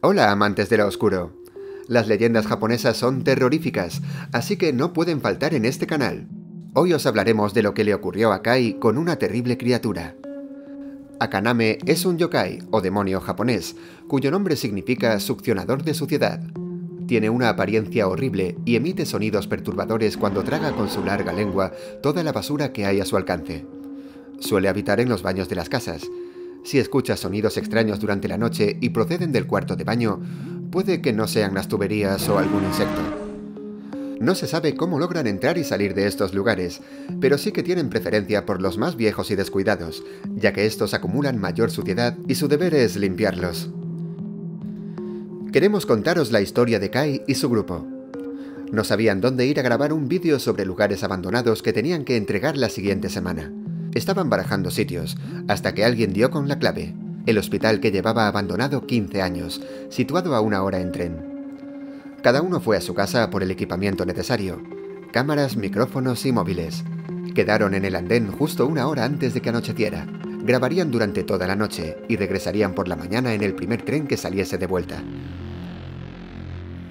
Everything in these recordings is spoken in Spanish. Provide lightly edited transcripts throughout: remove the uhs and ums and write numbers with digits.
Hola, amantes de lo oscuro. Las leyendas japonesas son terroríficas, así que no pueden faltar en este canal. Hoy os hablaremos de lo que le ocurrió a Kai con una terrible criatura. Akaname es un yokai, o demonio japonés, cuyo nombre significa succionador de suciedad. Tiene una apariencia horrible y emite sonidos perturbadores cuando traga con su larga lengua toda la basura que hay a su alcance. Suele habitar en los baños de las casas. Si escuchas sonidos extraños durante la noche y proceden del cuarto de baño, puede que no sean las tuberías o algún insecto. No se sabe cómo logran entrar y salir de estos lugares, pero sí que tienen preferencia por los más viejos y descuidados, ya que estos acumulan mayor suciedad y su deber es limpiarlos. Queremos contaros la historia de Kai y su grupo. No sabían dónde ir a grabar un vídeo sobre lugares abandonados que tenían que entregar la siguiente semana. Estaban barajando sitios, hasta que alguien dio con la clave: el hospital que llevaba abandonado 15 años, situado a una hora en tren. Cada uno fue a su casa por el equipamiento necesario: cámaras, micrófonos y móviles. Quedaron en el andén justo una hora antes de que anocheciera. Grabarían durante toda la noche y regresarían por la mañana en el primer tren que saliese de vuelta.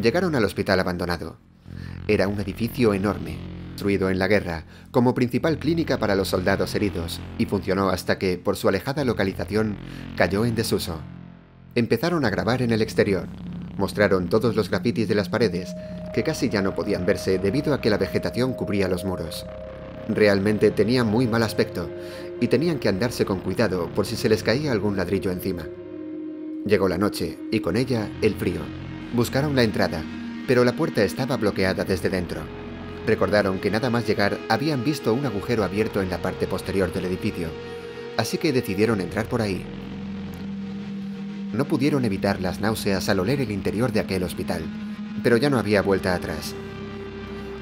Llegaron al hospital abandonado. Era un edificio enorme, construido en la guerra, como principal clínica para los soldados heridos, y funcionó hasta que, por su alejada localización, cayó en desuso. Empezaron a grabar en el exterior. Mostraron todos los grafitis de las paredes, que casi ya no podían verse debido a que la vegetación cubría los muros. Realmente tenía muy mal aspecto, y tenían que andarse con cuidado por si se les caía algún ladrillo encima. Llegó la noche, y con ella, el frío. Buscaron la entrada, pero la puerta estaba bloqueada desde dentro. Recordaron que nada más llegar habían visto un agujero abierto en la parte posterior del edificio, así que decidieron entrar por ahí. No pudieron evitar las náuseas al oler el interior de aquel hospital, pero ya no había vuelta atrás.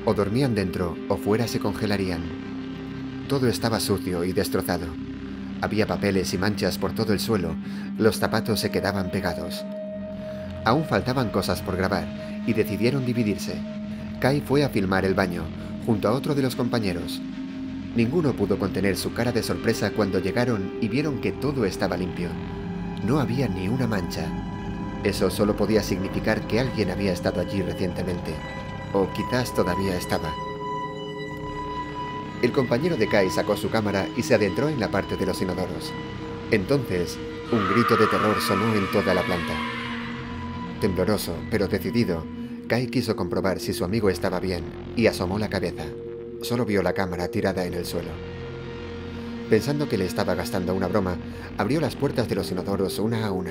O dormían dentro o fuera se congelarían. Todo estaba sucio y destrozado. Había papeles y manchas por todo el suelo, los zapatos se quedaban pegados. Aún faltaban cosas por grabar y decidieron dividirse. Kai fue a filmar el baño, junto a otro de los compañeros. Ninguno pudo contener su cara de sorpresa cuando llegaron y vieron que todo estaba limpio. No había ni una mancha. Eso solo podía significar que alguien había estado allí recientemente, o quizás todavía estaba. El compañero de Kai sacó su cámara y se adentró en la parte de los inodoros. Entonces, un grito de terror sonó en toda la planta. Tembloroso, pero decidido, Kai quiso comprobar si su amigo estaba bien y asomó la cabeza. Solo vio la cámara tirada en el suelo. Pensando que le estaba gastando una broma, abrió las puertas de los inodoros una a una.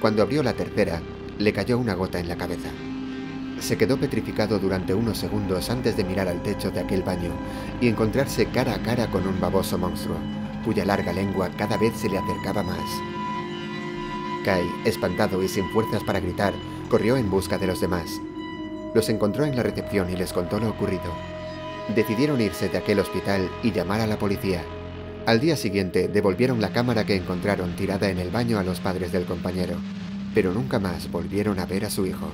Cuando abrió la tercera, le cayó una gota en la cabeza. Se quedó petrificado durante unos segundos antes de mirar al techo de aquel baño y encontrarse cara a cara con un baboso monstruo, cuya larga lengua cada vez se le acercaba más. Kai, espantado y sin fuerzas para gritar, corrió en busca de los demás. Los encontró en la recepción y les contó lo ocurrido. Decidieron irse de aquel hospital y llamar a la policía. Al día siguiente devolvieron la cámara que encontraron tirada en el baño a los padres del compañero, pero nunca más volvieron a ver a su hijo.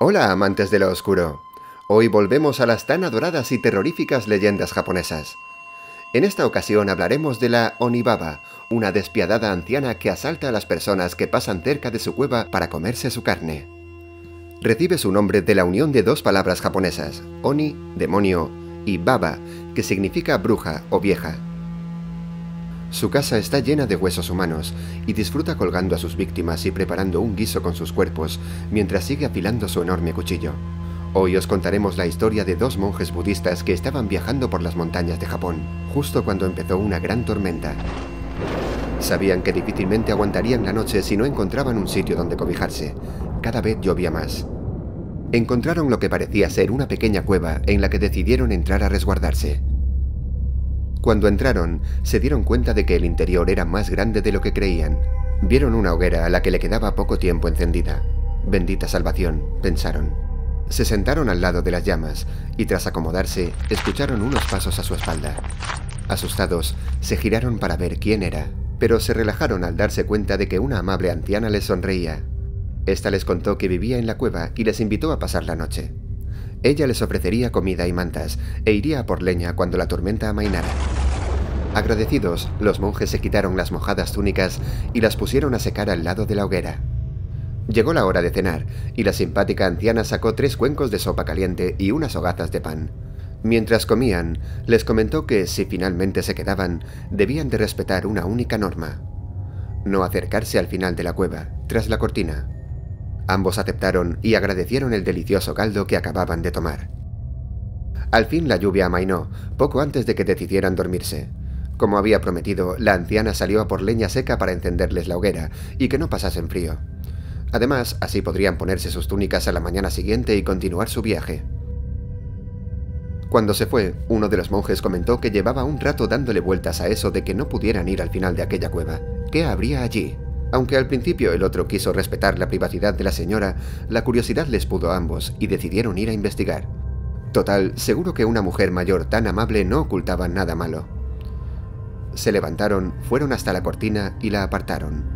Hola, amantes de lo oscuro. Hoy volvemos a las tan adoradas y terroríficas leyendas japonesas. En esta ocasión hablaremos de la Onibaba, una despiadada anciana que asalta a las personas que pasan cerca de su cueva para comerse su carne. Recibe su nombre de la unión de dos palabras japonesas: Oni, demonio, y Baba, que significa bruja o vieja. Su casa está llena de huesos humanos y disfruta colgando a sus víctimas y preparando un guiso con sus cuerpos mientras sigue afilando su enorme cuchillo. Hoy os contaremos la historia de dos monjes budistas que estaban viajando por las montañas de Japón, justo cuando empezó una gran tormenta. Sabían que difícilmente aguantarían la noche si no encontraban un sitio donde cobijarse. Cada vez llovía más. Encontraron lo que parecía ser una pequeña cueva en la que decidieron entrar a resguardarse. Cuando entraron, se dieron cuenta de que el interior era más grande de lo que creían. Vieron una hoguera a la que le quedaba poco tiempo encendida. Bendita salvación, pensaron. Se sentaron al lado de las llamas y, tras acomodarse, escucharon unos pasos a su espalda. Asustados, se giraron para ver quién era, pero se relajaron al darse cuenta de que una amable anciana les sonreía. Esta les contó que vivía en la cueva y les invitó a pasar la noche. Ella les ofrecería comida y mantas e iría a por leña cuando la tormenta amainara. Agradecidos, los monjes se quitaron las mojadas túnicas y las pusieron a secar al lado de la hoguera. Llegó la hora de cenar, y la simpática anciana sacó 3 cuencos de sopa caliente y unas hogazas de pan. Mientras comían, les comentó que, si finalmente se quedaban, debían de respetar una única norma: no acercarse al final de la cueva, tras la cortina. Ambos aceptaron y agradecieron el delicioso caldo que acababan de tomar. Al fin la lluvia amainó, poco antes de que decidieran dormirse. Como había prometido, la anciana salió a por leña seca para encenderles la hoguera y que no pasasen frío. Además, así podrían ponerse sus túnicas a la mañana siguiente y continuar su viaje. Cuando se fue, uno de los monjes comentó que llevaba un rato dándole vueltas a eso de que no pudieran ir al final de aquella cueva. ¿Qué habría allí? Aunque al principio el otro quiso respetar la privacidad de la señora, la curiosidad les pudo a ambos y decidieron ir a investigar. Total, seguro que una mujer mayor tan amable no ocultaba nada malo. Se levantaron, fueron hasta la cortina y la apartaron.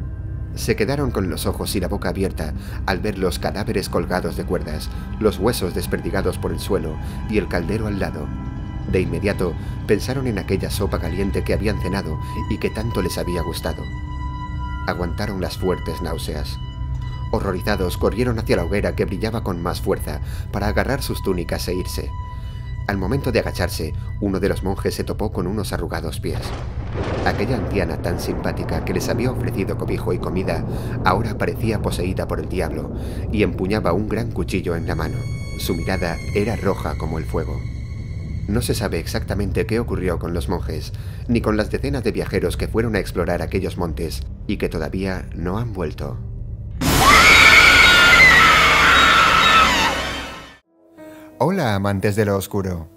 Se quedaron con los ojos y la boca abierta al ver los cadáveres colgados de cuerdas, los huesos desperdigados por el suelo y el caldero al lado. De inmediato pensaron en aquella sopa caliente que habían cenado y que tanto les había gustado. Aguantaron las fuertes náuseas. Horrorizados, corrieron hacia la hoguera que brillaba con más fuerza para agarrar sus túnicas e irse. Al momento de agacharse, uno de los monjes se topó con unos arrugados pies. Aquella anciana tan simpática que les había ofrecido cobijo y comida, ahora parecía poseída por el diablo y empuñaba un gran cuchillo en la mano. Su mirada era roja como el fuego. No se sabe exactamente qué ocurrió con los monjes, ni con las decenas de viajeros que fueron a explorar aquellos montes y que todavía no han vuelto. Hola, amantes de lo oscuro.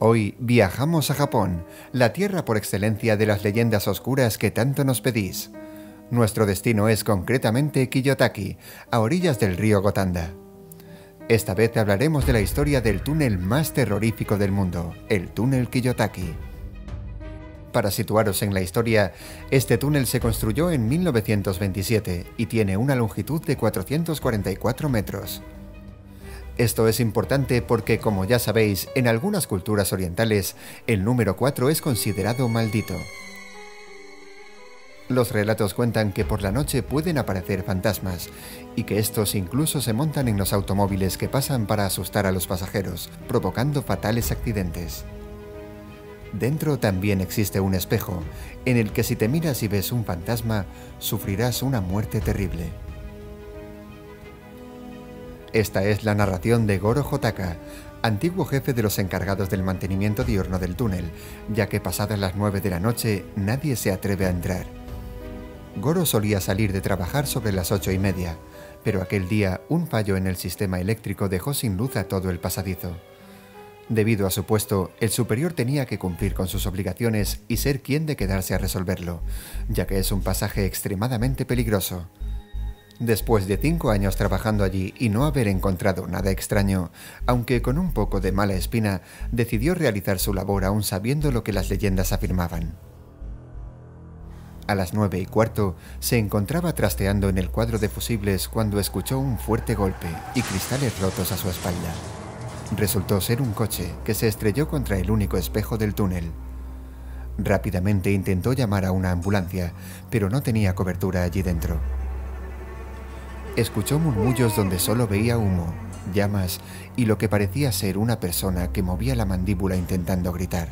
Hoy viajamos a Japón, la tierra por excelencia de las leyendas oscuras que tanto nos pedís. Nuestro destino es concretamente Kiyotaki, a orillas del río Gotanda. Esta vez hablaremos de la historia del túnel más terrorífico del mundo, el túnel Kiyotaki. Para situaros en la historia, este túnel se construyó en 1927 y tiene una longitud de 444 metros. Esto es importante porque, como ya sabéis, en algunas culturas orientales, el número 4 es considerado maldito. Los relatos cuentan que por la noche pueden aparecer fantasmas, y que estos incluso se montan en los automóviles que pasan para asustar a los pasajeros, provocando fatales accidentes. Dentro también existe un espejo, en el que si te miras y ves un fantasma, sufrirás una muerte terrible. Esta es la narración de Goro Hotaka, antiguo jefe de los encargados del mantenimiento diurno del túnel, ya que pasadas las 9 de la noche nadie se atreve a entrar. Goro solía salir de trabajar sobre las 8:30, pero aquel día un fallo en el sistema eléctrico dejó sin luz a todo el pasadizo. Debido a su puesto, el superior tenía que cumplir con sus obligaciones y ser quien de quedarse a resolverlo, ya que es un pasaje extremadamente peligroso. Después de 5 años trabajando allí y no haber encontrado nada extraño, aunque con un poco de mala espina, decidió realizar su labor aún sabiendo lo que las leyendas afirmaban. A las 9:15 se encontraba trasteando en el cuadro de fusibles cuando escuchó un fuerte golpe y cristales rotos a su espalda. Resultó ser un coche que se estrelló contra el único espejo del túnel. Rápidamente intentó llamar a una ambulancia, pero no tenía cobertura allí dentro. Escuchó murmullos donde solo veía humo, llamas y lo que parecía ser una persona que movía la mandíbula intentando gritar.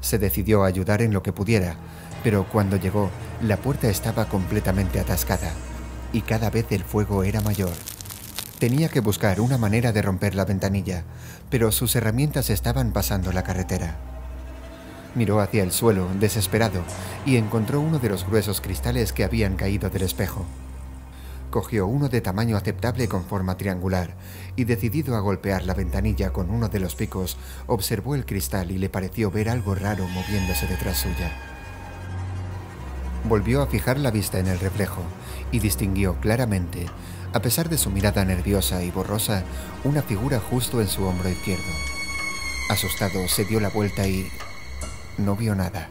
Se decidió a ayudar en lo que pudiera, pero cuando llegó, la puerta estaba completamente atascada y cada vez el fuego era mayor. Tenía que buscar una manera de romper la ventanilla, pero sus herramientas estaban pasando la carretera. Miró hacia el suelo, desesperado, y encontró uno de los gruesos cristales que habían caído del espejo. Cogió uno de tamaño aceptable con forma triangular y, decidido a golpear la ventanilla con uno de los picos, observó el cristal y le pareció ver algo raro moviéndose detrás suya. Volvió a fijar la vista en el reflejo y distinguió claramente, a pesar de su mirada nerviosa y borrosa, una figura justo en su hombro izquierdo. Asustado, se dio la vuelta y no vio nada.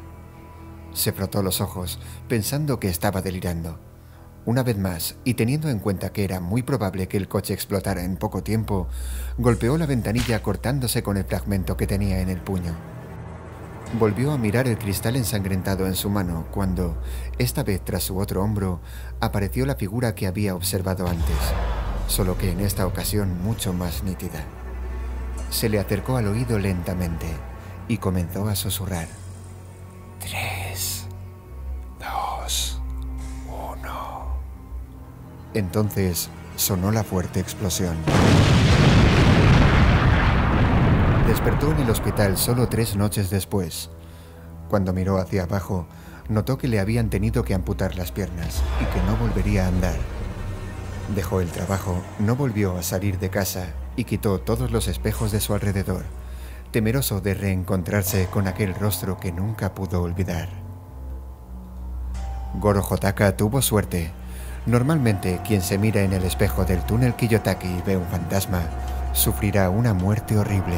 Se frotó los ojos, pensando que estaba delirando. Una vez más, y teniendo en cuenta que era muy probable que el coche explotara en poco tiempo, golpeó la ventanilla cortándose con el fragmento que tenía en el puño. Volvió a mirar el cristal ensangrentado en su mano cuando, esta vez tras su otro hombro, apareció la figura que había observado antes, solo que en esta ocasión mucho más nítida. Se le acercó al oído lentamente y comenzó a susurrar. 3, 2, 1. Entonces sonó la fuerte explosión. Despertó en el hospital solo 3 noches después. Cuando miró hacia abajo, notó que le habían tenido que amputar las piernas y que no volvería a andar. Dejó el trabajo, no volvió a salir de casa y quitó todos los espejos de su alrededor, temeroso de reencontrarse con aquel rostro que nunca pudo olvidar. Goro Hotaka tuvo suerte. Normalmente, quien se mira en el espejo del túnel Kiyotaki y ve un fantasma, sufrirá una muerte horrible.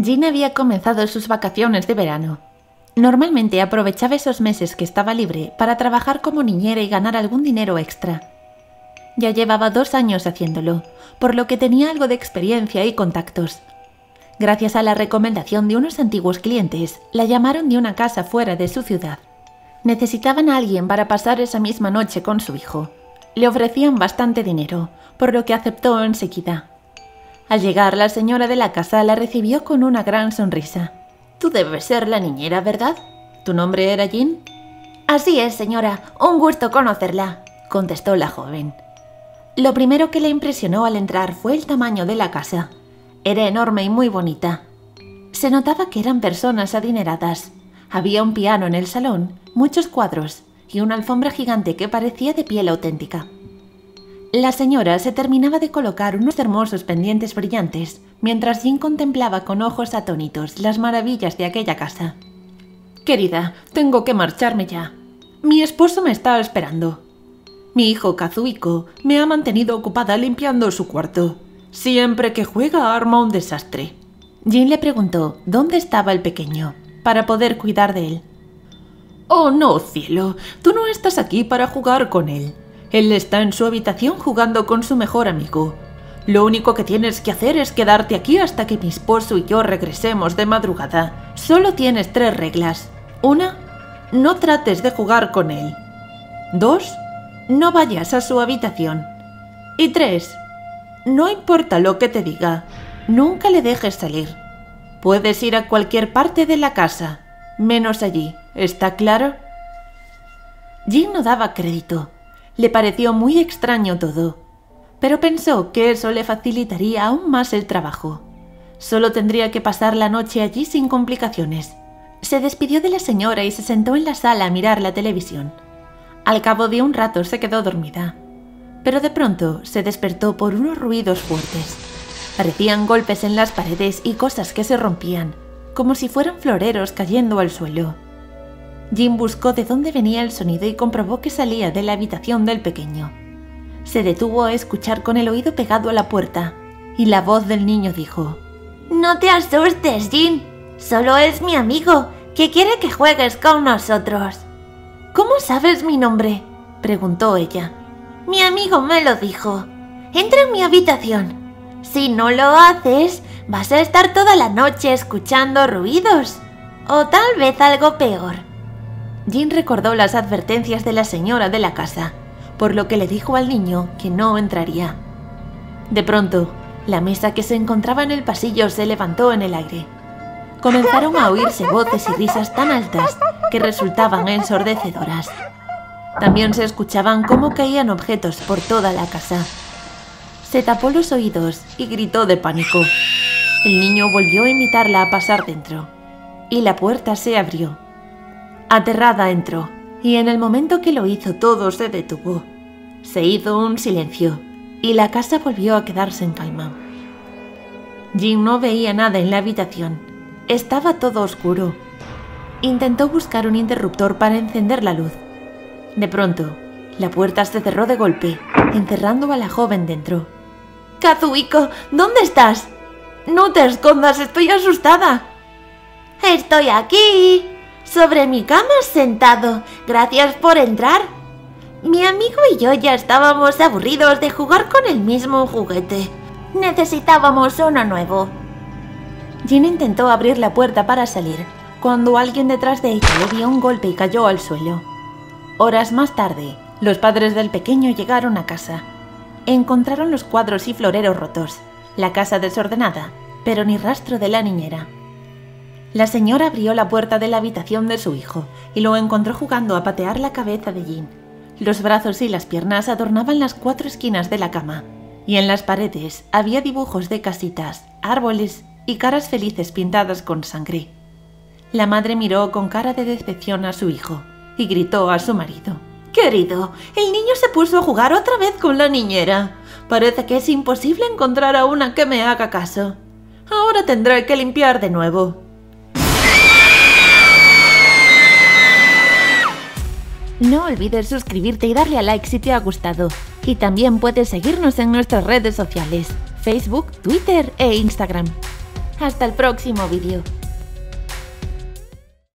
Jean había comenzado sus vacaciones de verano. Normalmente aprovechaba esos meses que estaba libre para trabajar como niñera y ganar algún dinero extra. Ya llevaba 2 años haciéndolo, por lo que tenía algo de experiencia y contactos. Gracias a la recomendación de unos antiguos clientes, la llamaron de una casa fuera de su ciudad. Necesitaban a alguien para pasar esa misma noche con su hijo. Le ofrecían bastante dinero, por lo que aceptó enseguida. Al llegar, la señora de la casa la recibió con una gran sonrisa. «Tú debes ser la niñera, ¿verdad? ¿Tu nombre era Jean?» «Así es, señora. Un gusto conocerla», contestó la joven. Lo primero que le impresionó al entrar fue el tamaño de la casa. Era enorme y muy bonita. Se notaba que eran personas adineradas. Había un piano en el salón, muchos cuadros y una alfombra gigante que parecía de piel auténtica. La señora se terminaba de colocar unos hermosos pendientes brillantes, mientras Jean contemplaba con ojos atónitos las maravillas de aquella casa. «Querida, tengo que marcharme ya. Mi esposo me está esperando. Mi hijo Kazuhiko me ha mantenido ocupada limpiando su cuarto. Siempre que juega arma un desastre». Jean le preguntó dónde estaba el pequeño, para poder cuidar de él. «Oh, no, cielo, tú no estás aquí para jugar con él. Él está en su habitación jugando con su mejor amigo. Lo único que tienes que hacer es quedarte aquí hasta que mi esposo y yo regresemos de madrugada. Solo tienes 3 reglas. 1. No trates de jugar con él. 2. No vayas a su habitación. Y 3. No importa lo que te diga, nunca le dejes salir. Puedes ir a cualquier parte de la casa, menos allí. ¿Está claro?». Jean no daba crédito. Le pareció muy extraño todo, pero pensó que eso le facilitaría aún más el trabajo. Solo tendría que pasar la noche allí sin complicaciones. Se despidió de la señora y se sentó en la sala a mirar la televisión. Al cabo de un rato se quedó dormida, pero de pronto se despertó por unos ruidos fuertes. Parecían golpes en las paredes y cosas que se rompían, como si fueran floreros cayendo al suelo. Jean buscó de dónde venía el sonido y comprobó que salía de la habitación del pequeño. Se detuvo a escuchar con el oído pegado a la puerta, y la voz del niño dijo: «No te asustes, Jean. Solo es mi amigo, que quiere que juegues con nosotros». «¿Cómo sabes mi nombre?», preguntó ella. «Mi amigo me lo dijo. Entra en mi habitación. Si no lo haces, vas a estar toda la noche escuchando ruidos, o tal vez algo peor». Jean recordó las advertencias de la señora de la casa, por lo que le dijo al niño que no entraría. De pronto, la mesa que se encontraba en el pasillo se levantó en el aire. Comenzaron a oírse voces y risas tan altas que resultaban ensordecedoras. También se escuchaban cómo caían objetos por toda la casa. Se tapó los oídos y gritó de pánico. El niño volvió a invitarla a pasar dentro, y la puerta se abrió. Aterrada entró, y en el momento que lo hizo todo se detuvo. Se hizo un silencio, y la casa volvió a quedarse en calma. Jean no veía nada en la habitación. Estaba todo oscuro. Intentó buscar un interruptor para encender la luz. De pronto, la puerta se cerró de golpe, encerrando a la joven dentro. «Kazuhiko, ¿dónde estás? No te escondas, estoy asustada». «Estoy aquí, sobre mi cama sentado. Gracias por entrar. Mi amigo y yo ya estábamos aburridos de jugar con el mismo juguete. Necesitábamos uno nuevo. Jean intentó abrir la puerta para salir, cuando alguien detrás de ella le dio un golpe y cayó al suelo. Horas más tarde, los padres del pequeño llegaron a casa. Encontraron los cuadros y floreros rotos, la casa desordenada, pero ni rastro de la niñera. La señora abrió la puerta de la habitación de su hijo y lo encontró jugando a patear la cabeza de Jean. Los brazos y las piernas adornaban las cuatro esquinas de la cama, y en las paredes había dibujos de casitas, árboles y caras felices pintadas con sangre. La madre miró con cara de decepción a su hijo y gritó a su marido. «Querido, el niño se puso a jugar otra vez con la niñera. Parece que es imposible encontrar a una que me haga caso. Ahora tendré que limpiar de nuevo». No olvides suscribirte y darle a like si te ha gustado. Y también puedes seguirnos en nuestras redes sociales, Facebook, Twitter e Instagram. Hasta el próximo vídeo.